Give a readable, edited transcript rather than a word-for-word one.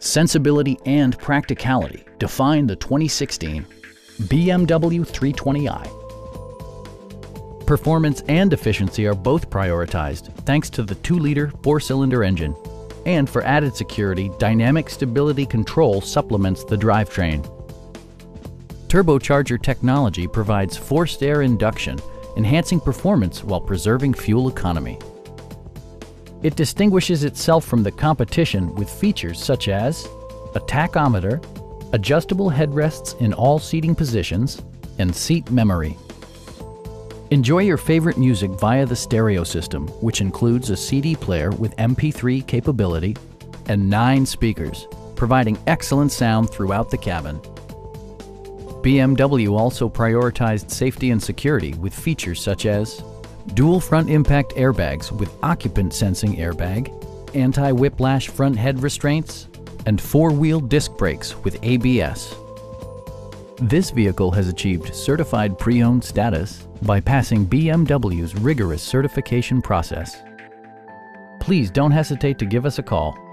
sensibility, and practicality define the 2016 BMW 320i. Performance and efficiency are both prioritized thanks to the 2-liter 4-cylinder engine, and for added security, dynamic stability control supplements the drivetrain. Turbocharger technology provides forced air induction, enhancing performance while preserving fuel economy. It distinguishes itself from the competition with features such as a tachometer, adjustable headrests in all seating positions, and seat memory. Enjoy your favorite music via the stereo system, which includes a CD player with MP3 capability and 9 speakers, providing excellent sound throughout the cabin. BMW also prioritized safety and security with features such as dual front impact airbags with occupant sensing airbag, anti-whiplash front head restraints, and 4-wheel disc brakes with ABS. This vehicle has achieved certified pre-owned status by passing BMW's rigorous certification process. Please don't hesitate to give us a call.